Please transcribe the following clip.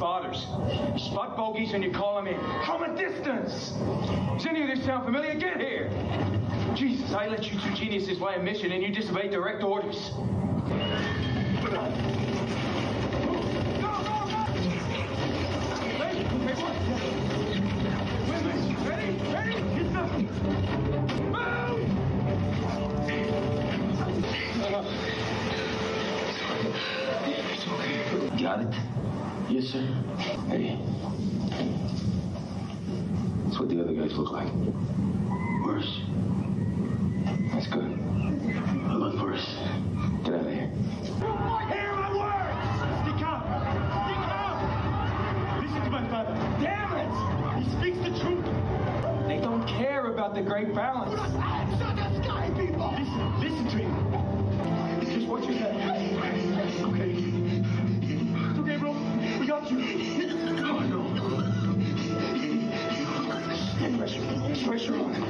spotters. Spot bogeys and you call them in from a distance. Does any of this sound familiar? Get here. Jesus, I let you two geniuses fly a mission and you disobeyed direct orders. Got it? Yes, sir. Hey. That's what the other guys look like. Worse. That's good. A lot worse. Get out of here. Hear my words! Stick out! Stick out! Listen to my father. Damn it! He speaks the truth. They don't care about the great balance. Do not answer the sky, people! Listen to him. This is what you said. Okay. Okay, bro, we got you. Come on, no. Pressure on.